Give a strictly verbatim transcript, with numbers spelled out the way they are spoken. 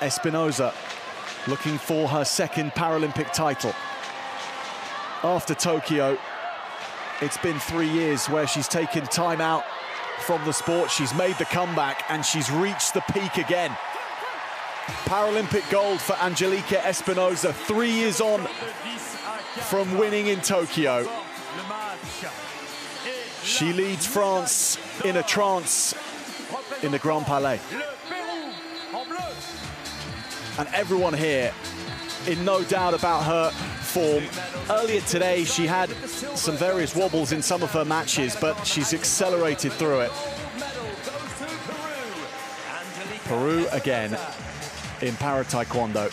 Espinoza looking for her second Paralympic title. After Tokyo, it's been three years where she's taken time out from the sport. She's made the comeback and she's reached the peak again. Paralympic gold for Angelica Espinoza, three years on from winning in Tokyo. She leads France in a trance in the Grand Palais. And everyone here in no doubt about her form. Earlier today, she had some various wobbles in some of her matches, but she's accelerated through it. Peru again in Para Taekwondo.